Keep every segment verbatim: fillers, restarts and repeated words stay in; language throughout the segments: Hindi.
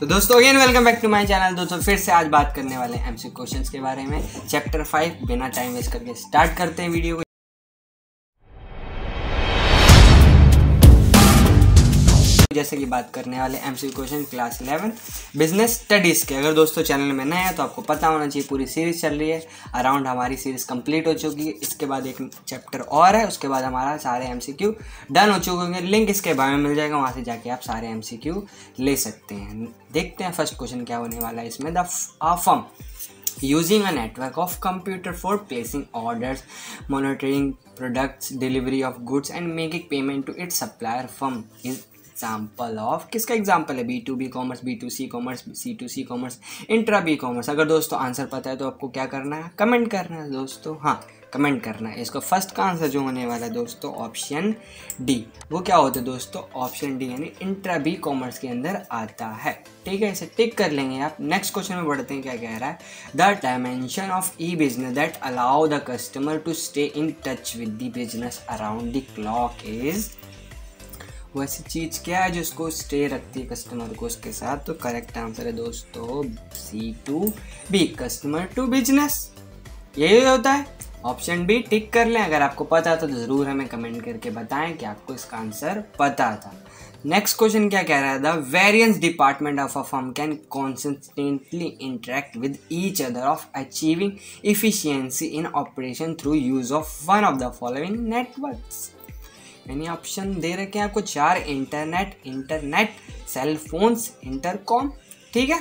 तो दोस्तों again welcome back to my channel. दोस्तों फिर से आज बात करने वाले हैं एमसीक्यू क्वेश्चंस के बारे में, चैप्टर फाइव। बिना टाइम वेस्ट करके स्टार्ट करते हैं वीडियो को। जैसे कि बात करने वाले MCQ question class eleven business studies के। अगर दोस्तों चैनल में नए हैं तो आपको पता होना चाहिए पूरी सीरीज़ चल रही है, अराउंड हमारी सीरीज़ कंप्लीट हो चुकी है। इसके बाद एक चैप्टर और है, उसके बाद हमारा सारे एमसीक्यू डन हो चुके होंगे। लिंक इसके बारे में मिल जाएगा, वहाँ से जाके आप सारे एमसीक्यू ले सकते हैं। देखते हैं फर्स्ट क्वेश्चन क्या होने वाला है इसमें। The firm using a network of computer for placing orders, monitoring products, delivery of goods and making payment to its supplier firm is example of. किसका एग्जाम्पल है? B to B commerce, B to C commerce, C to C commerce, intra B commerce. अगर दोस्तों आंसर पता है तो आपको क्या करना है? कमेंट करना है दोस्तों, हाँ कमेंट करना है। इसका फर्स्ट का आंसर जो होने वाला है दोस्तों ऑप्शन डी। वो क्या होता है दोस्तों? ऑप्शन डी यानी इंट्रा बी कॉमर्स के अंदर आता है। ठीक है, इसे टिक कर लेंगे आप। नेक्स्ट क्वेश्चन में बढ़ते हैं, क्या कह रहा है? The dimension of e business that allow the customer to stay in touch with the business around the clock is. वैसी चीज़ क्या है जिसको स्टे रखती है कस्टमर को उसके साथ? तो करेक्ट आंसर है दोस्तों C to B, customer to business. यही होता है ऑप्शन बी। टिक कर लें अगर आपको पता था तो ज़रूर हमें कमेंट करके बताएं कि आपको इसका आंसर पता था। नेक्स्ट क्वेश्चन क्या कह रहा है? The various department of a firm can constantly interact with each other of achieving efficiency in operation through use of one of the following networks. यानी ऑप्शन दे रखे हैं आपको चार, internet, internet, cell phones, intercom. ठीक है,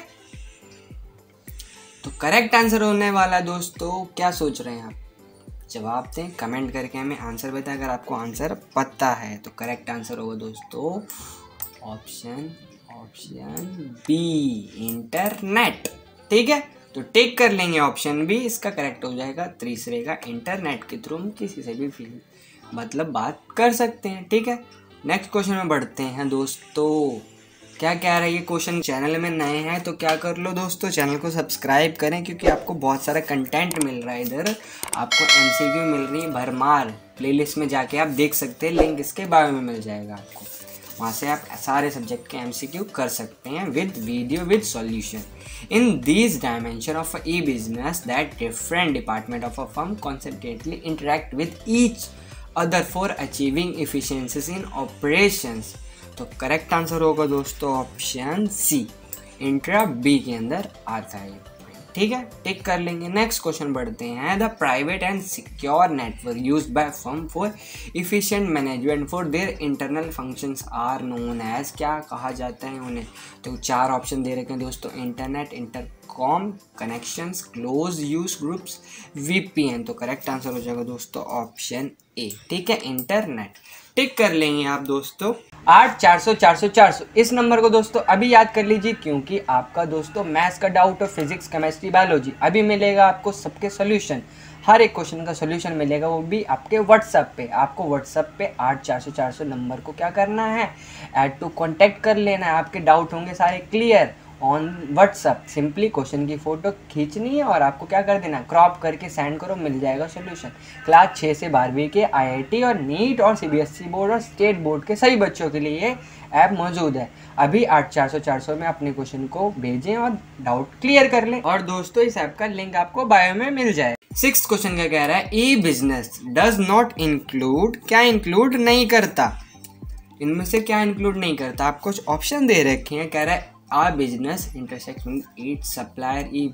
तो करेक्ट आंसर होने वाला है दोस्तों, क्या सोच रहे हैं आप? जवाब दें, कमेंट करके हमें आंसर बताएं अगर आपको आंसर पता है। तो करेक्ट आंसर होगा दोस्तों ऑप्शन ऑप्शन बी, इंटरनेट। ठीक है, तो टिक कर लेंगे ऑप्शन बी, इसका करेक्ट हो जाएगा तीसरे का। इंटरनेट के थ्रू हम किसी से भी फील मतलब बात कर सकते हैं। ठीक है, नेक्स्ट क्वेश्चन में बढ़ते हैं दोस्तों। क्या कह रहा है ये क्वेश्चन? चैनल में नए हैं तो क्या कर लो दोस्तों, चैनल को सब्सक्राइब करें क्योंकि आपको बहुत सारा कंटेंट मिल रहा है। इधर आपको एमसीक्यू मिल रही है भरमार, प्लेलिस्ट में जाके आप देख सकते हैं, लिंक इसके बारे में मिल जाएगा आपको। वहाँ से आप सारे सब्जेक्ट के एमसीक्यू कर सकते हैं with video with solution. In these dimension of e business that different department of a firm concentratedly interact with each other for achieving efficiencies in operations. तो करेक्ट आंसर होगा दोस्तों ऑप्शन सी, इंट्रा बी के अंदर आता है। ठीक है, टिक कर लेंगे। नेक्स्ट क्वेश्चन बढ़ते हैं। The private and secure network used by firm for efficient management for their internal functions are known as. क्या कहा जाता है उन्हें? तो चार ऑप्शन दे रखे हैं दोस्तों, internet, intercom, connections, close use groups, VPN. तो करेक्ट आंसर हो जाएगा दोस्तों ऑप्शन ए। ठीक है, इंटरनेट। टिक कर लेंगे आप दोस्तों। आठ चार सौ चार सौ चार सौ इस नंबर को दोस्तों अभी याद कर लीजिए क्योंकि आपका दोस्तों मैथ्स का डाउट और फिजिक्स, केमिस्ट्री, बायोलॉजी अभी मिलेगा आपको सबके सॉल्यूशन। हर एक क्वेश्चन का सॉल्यूशन मिलेगा, वो भी आपके व्हाट्सएप पे। आपको व्हाट्सएप पे आठ चार सौ चार सौ नंबर को क्या करना है? ऐड टू कॉन्टैक्ट कर लेना है। आपके डाउट होंगे सारे clear on WhatsApp. Simply question की फ़ोटो खींचनी है और आपको क्या कर देना, क्रॉप करके सेंड करो, मिल जाएगा सॉल्यूशन। क्लास छः से बारहवीं के आईआईटी और नीट और सीबीएसई बोर्ड और स्टेट बोर्ड के सभी बच्चों के लिए ये ऐप मौजूद है। अभी आठ चार सौ चार सौ में अपने क्वेश्चन को भेजें और डाउट क्लियर कर लें। और दोस्तों इस ऐप का लिंक आपको बायो में मिल जाए। सिक्स क्वेश्चन का कह रहा है e business does not include. क्या इंक्लूड नहीं करता? इनमें से क्या इंक्लूड नहीं करता? आप कुछ ऑप्शन दे रखे हैं। कह रहा है आ बिजनेस इंटरसेक्शन ईट सप्लायर ई।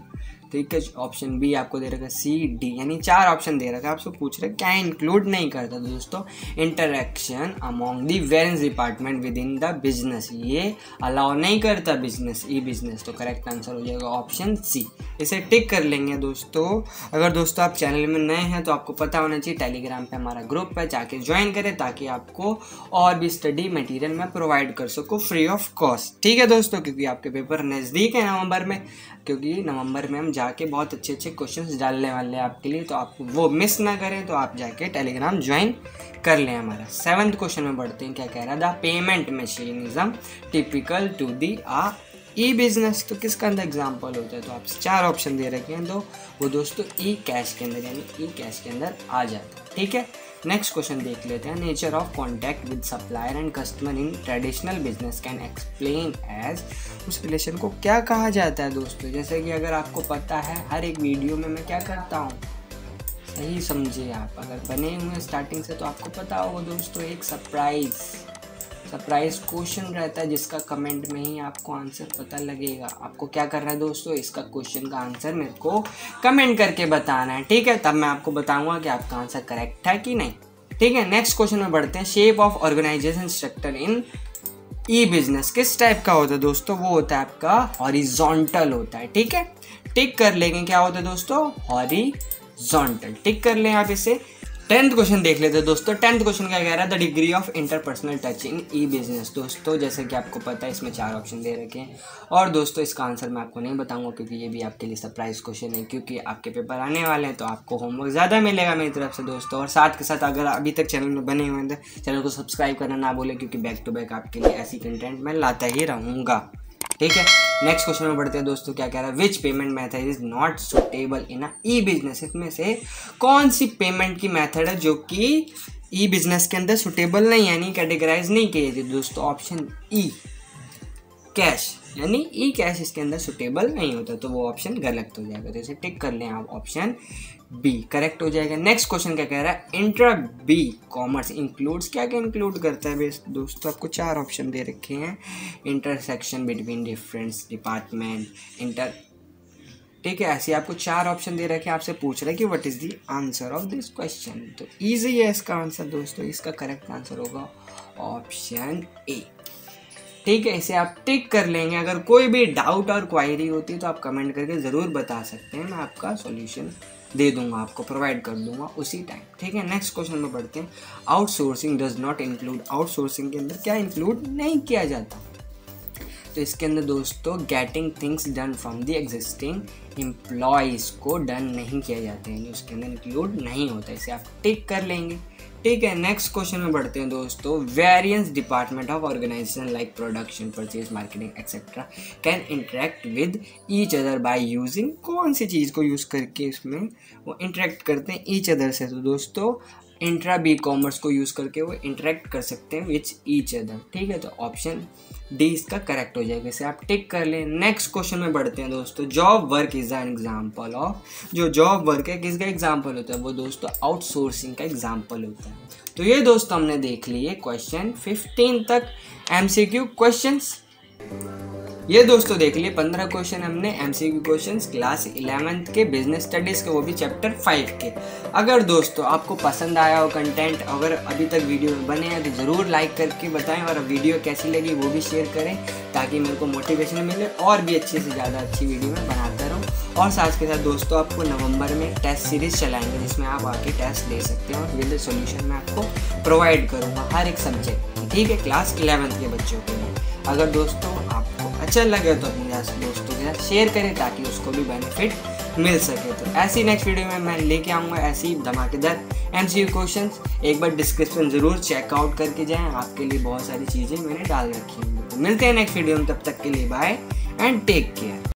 ठीक है, ऑप्शन बी आपको दे रखा है, सी, डी, यानी चार ऑप्शन दे रखा है। आपसे पूछ रहे क्या इंक्लूड नहीं करता? दोस्तों interaction among the various department within the business, ये अलाउ नहीं करता बिजनेस ई बिजनेस। तो करेक्ट आंसर हो जाएगा ऑप्शन सी, इसे टिक कर लेंगे दोस्तों। अगर दोस्तों आप चैनल में नए हैं तो आपको पता होना चाहिए टेलीग्राम पर हमारा ग्रुप है, जाके ज्वाइन करें ताकि आपको और भी स्टडी मटीरियल मैं प्रोवाइड कर सकूँ फ्री ऑफ कॉस्ट। ठीक है दोस्तों, क्योंकि आपके पेपर नज़दीक है नवंबर में, क्योंकि नवंबर में हम जाके बहुत अच्छे अच्छे क्वेश्चंस डालने वाले हैं आपके लिए, तो आप वो मिस ना करें। तो आप जाके टेलीग्राम ज्वाइन कर लें हमारा। सेवन्थ क्वेश्चन में बढ़ते हैं, क्या कह रहा है? The payment mechanism typical to the uh e business. तो किसका अंदर एग्जाम्पल होता है? तो आप चार ऑप्शन दे रखे हैं, तो वो दोस्तों ई कैश के अंदर यानी ई कैश के अंदर आ जाता है। ठीक है, नेक्स्ट क्वेश्चन देख लेते हैं. Nature of contact with supplier and customer in traditional business can explain as. उस रिलेशन को क्या कहा जाता है दोस्तों? जैसे कि अगर आपको पता है हर एक वीडियो में मैं क्या करता हूँ, सही समझे आप अगर बने हुए स्टार्टिंग से तो आपको पता होगा दोस्तों, एक सरप्राइज सरप्राइज क्वेश्चन रहता है जिसका कमेंट में ही आपको आंसर पता लगेगा. आपको क्या करना है दोस्तों, इसका क्वेश्चन का आंसर मेरे को कमेंट करके बताना है, ठीक है, तब मैं आपको बताऊंगा कि आपका आंसर करेक्ट है कि नहीं. ठीक है, नेक्स्ट क्वेश्चन में बढ़ते हैं. Shape of organisation structure in e business किस टाइप का होता है दोस्तों? वो होता है आपका हॉरिजॉन्टल होता है, ठीक है, टिक कर लेंगे. क्या होता है दोस्तों? हॉरिजॉन्टल, टिक कर लें आप इसे. टेंथ क्वेश्चन देख लेते हैं दोस्तों. टेंथ क्वेश्चन क्या कह रहा है? The degree of interpersonal touch in e business. दोस्तों जैसे कि आपको पता है इसमें चार ऑप्शन दे रखे हैं और दोस्तों इसका आंसर मैं आपको नहीं बताऊंगा क्योंकि ये भी आपके लिए सरप्राइज क्वेश्चन है, क्योंकि आपके पेपर आने वाले हैं तो आपको होमवर्क ज़्यादा मिलेगा मेरी तरफ से दोस्तों. और साथ के साथ अगर अभी तक चैनल में बने हुए हैं चैनल को सब्सक्राइब करना ना भूलें क्योंकि बैक टू बैक आपके लिए ऐसी कंटेंट मैं लाता ही रहूँगा, ठीक है. नेक्स्ट क्वेश्चन में बढ़ते हैं दोस्तों. क्या कह रहा है? Which payment method is not suitable in a e business. इसमें से कौन सी पेमेंट की मेथड है जो कि ई बिजनेस के अंदर सुटेबल नहीं, यानी कैटेगराइज नहीं की जाती दोस्तों? ऑप्शन ई कैश, यानी ई कैश इसके अंदर सुटेबल नहीं होता, तो वो ऑप्शन गलत हो जाएगा, तो इसे टिक कर लें आप. ऑप्शन बी करेक्ट हो जाएगा. नेक्स्ट क्वेश्चन क्या कह रहा है? Intra B commerce includes. क्या क्या इंक्लूड करता है दोस्तों? आपको चार ऑप्शन दे रखे हैं. Intersection between difference department inter, ठीक है, ऐसे आपको चार ऑप्शन दे रखे हैं. आपसे पूछ रहे हैं कि what is the answer of this question. तो ईजी है इसका आंसर दोस्तों. इसका करेक्ट आंसर होगा ऑप्शन ए, ठीक है, इसे आप टिक कर लेंगे. अगर कोई भी डाउट और क्वायरी होती है तो आप कमेंट करके ज़रूर बता सकते हैं, मैं आपका सॉल्यूशन दे दूंगा, आपको प्रोवाइड कर दूंगा उसी टाइम, ठीक है. नेक्स्ट क्वेश्चन में बढ़ते हैं. Outsourcing does not include. Outsourcing के अंदर क्या इंक्लूड नहीं किया जाता? तो इसके अंदर दोस्तों getting things done from the existing employees को डन नहीं किया जाता, यानी उसके अंदर इंक्लूड नहीं होता, इसे आप टिक कर लेंगे, ठीक है. नेक्स्ट क्वेश्चन में बढ़ते हैं दोस्तों. Various department of organisation like production purchase marketing etcetera can interact with each other by using. कौन सी चीज़ को यूज़ करके इसमें वो इंटरेक्ट करते हैं ईच अदर से? तो दोस्तों इंट्रा बी कॉमर्स को यूज़ करके वो इंटरेक्ट कर सकते हैं विच ईच अदर, ठीक है, तो ऑप्शन डी इसका करेक्ट हो जाएगा, इसे आप टिक कर लें. नेक्स्ट क्वेश्चन में बढ़ते हैं दोस्तों. Job work is an example of. जो जॉब वर्क है किसका एग्जांपल होता है? वो दोस्तों आउटसोर्सिंग का एग्जांपल होता है. तो ये दोस्तों हमने देख लिए क्वेश्चन फिफ्टीन तक एमसीक्यू क्वेश्चंस. ये दोस्तों देख लिए पंद्रह क्वेश्चन हमने एमसीक्यू क्वेश्चंस क्लास इलेवेंथ के बिजनेस स्टडीज़ के, वो भी चैप्टर फाइव के. अगर दोस्तों आपको पसंद आया हो कंटेंट, अगर अभी तक वीडियो में बने हैं तो ज़रूर लाइक करके बताएं और वीडियो कैसी लगी वो भी शेयर करें ताकि मेरे को मोटिवेशन मिले और भी अच्छे से ज़्यादा अच्छी वीडियो में बनाता रहूँ. और साथ के साथ दोस्तों आपको नवंबर में टेस्ट सीरीज़ चलाएंगे जिसमें आप आके टेस्ट दे सकते हैं और विद सोल्यूशन मैं आपको प्रोवाइड करूँगा हर एक सब्जेक्ट, ठीक है, क्लास इलेवेंथ के बच्चों के लिए. अगर दोस्तों आपको अच्छा लगे तो अपने दोस्तों के साथ शेयर करें ताकि उसको भी बेनिफिट मिल सके. तो ऐसी नेक्स्ट वीडियो में मैं लेके आऊँगा ऐसी धमाकेदार एमसीक्यू क्वेश्चंस. एक बार डिस्क्रिप्शन ज़रूर चेकआउट करके जाएं, आपके लिए बहुत सारी चीज़ें मैंने डाल रखी हैं. तो मिलते हैं नेक्स्ट वीडियो में, तब तक के लिए बाय एंड टेक केयर.